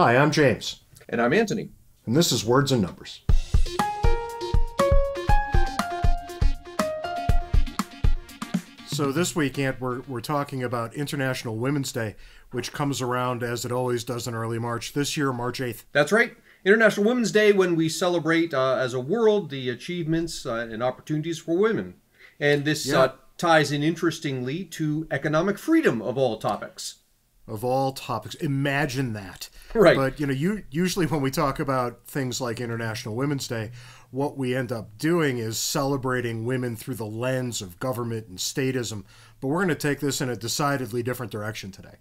Hi, I'm James. And I'm Anthony. And this is Words and Numbers. So this week, Ant, we're talking about International Women's Day, which comes around, as it always does, in early March. This year, March 8th. That's right. International Women's Day, when we celebrate, as a world, the achievements and opportunities for women. And this ties in, interestingly, to economic freedom of all topics. Of all topics. Imagine that. Right. But, you know, usually when we talk about things like International Women's Day, what we end up doing is celebrating women through the lens of government and statism. But we're going to take this in a decidedly different direction today.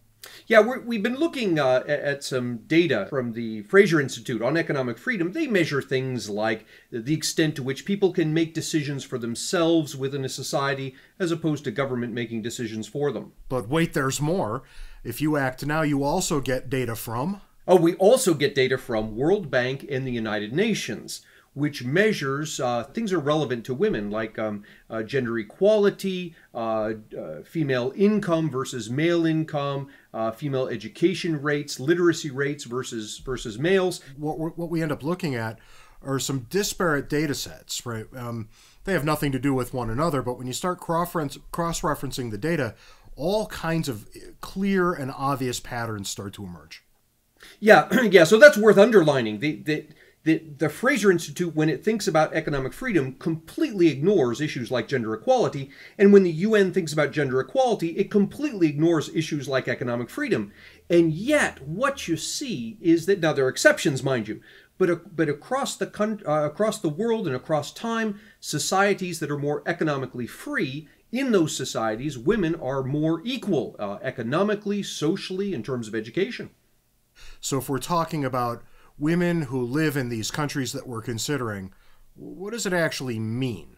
Yeah, we've been looking at some data from the Fraser Institute on economic freedom. They measure things like the extent to which people can make decisions for themselves within a society, as opposed to government making decisions for them. But wait, there's more. If you act now, you also get data from... Oh, we also get data from World Bank and the United Nations, which measures things that are relevant to women, like gender equality, female income versus male income, female education rates, literacy rates versus males. What we end up looking at are some disparate data sets, right? They have nothing to do with one another, but when you start cross-referencing the data, all kinds of clear and obvious patterns start to emerge. Yeah, so that's worth underlining. The Fraser Institute, when it thinks about economic freedom, completely ignores issues like gender equality. And when the UN thinks about gender equality, it completely ignores issues like economic freedom. And yet, what you see is that, now there are exceptions, mind you, but across the world and across time, societies that are more economically free, in those societies, women are more equal economically, socially, in terms of education. So if we're talking about women who live in these countries that we're considering, what does it actually mean?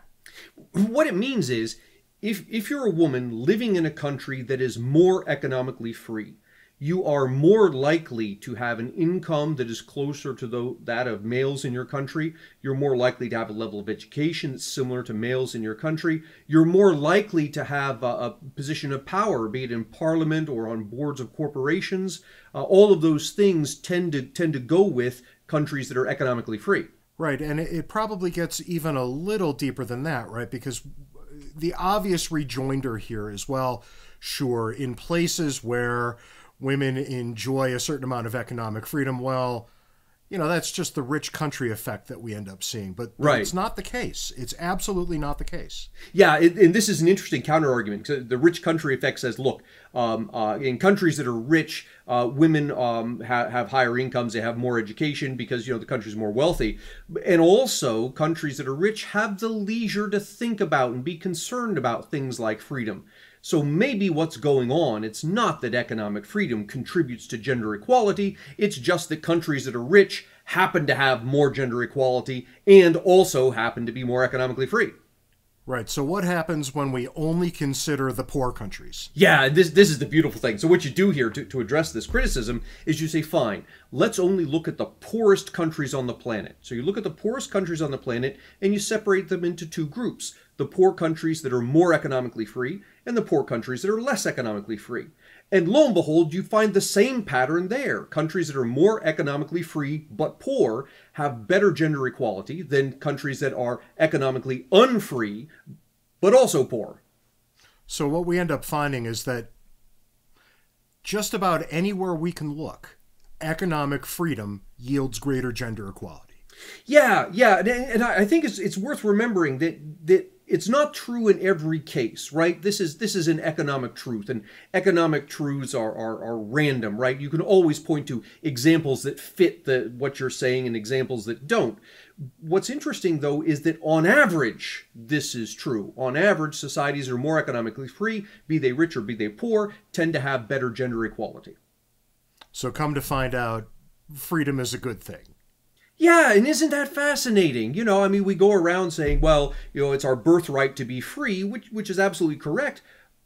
What it means is, if you're a woman living in a country that is more economically free, you are more likely to have an income that is closer to that of males in your country. You're more likely to have a level of education that's similar to males in your country. You're more likely to have a position of power, be it in parliament or on boards of corporations. All of those things tend to go with countries that are economically free. Right, and it probably gets even a little deeper than that, right? Because the obvious rejoinder here is, well, sure, in places where women enjoy a certain amount of economic freedom, well, you know, that's just the rich country effect that we end up seeing. But right, it's not the case. It's absolutely not the case. Yeah, and this is an interesting counterargument, because the rich country effect says, look, in countries that are rich, women have higher incomes, they have more education because, you know, the country's more wealthy. And also, countries that are rich have the leisure to think about and be concerned about things like freedom. So maybe what's going on, it's not that economic freedom contributes to gender equality, it's just that countries that are rich happen to have more gender equality and also happen to be more economically free. Right, so what happens when we only consider the poor countries? Yeah, this is the beautiful thing. So what you do here to address this criticism is you say, fine, let's only look at the poorest countries on the planet. So you look at the poorest countries on the planet and you separate them into two groups: the poor countries that are more economically free and the poor countries that are less economically free. And lo and behold, you find the same pattern there. Countries that are more economically free but poor have better gender equality than countries that are economically unfree but also poor. So what we end up finding is that just about anywhere we can look, economic freedom yields greater gender equality. Yeah, and I think it's worth remembering that it's not true in every case, right? This is an economic truth, and economic truths are random, right? You can always point to examples that fit what you're saying and examples that don't. What's interesting, though, is that on average, this is true. On average, societies that are more economically free, be they rich or be they poor, tend to have better gender equality. So come to find out, freedom is a good thing. Yeah, and isn't that fascinating? You know, I mean, we go around saying, well, you know, it's our birthright to be free, which is absolutely correct.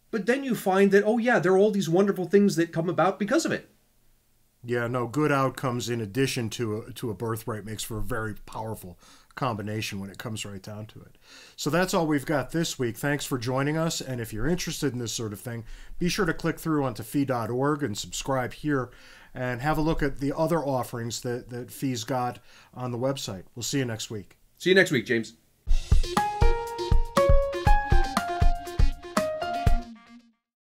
But then you find that, oh yeah, there are all these wonderful things that come about because of it. Yeah, no, good outcomes in addition to a birthright makes for a very powerful combination when it comes right down to it. So that's all we've got this week. Thanks for joining us. And if you're interested in this sort of thing, be sure to click through onto fee.org and subscribe here. and have a look at the other offerings that FEE's got on the website. We'll see you next week. See you next week, James.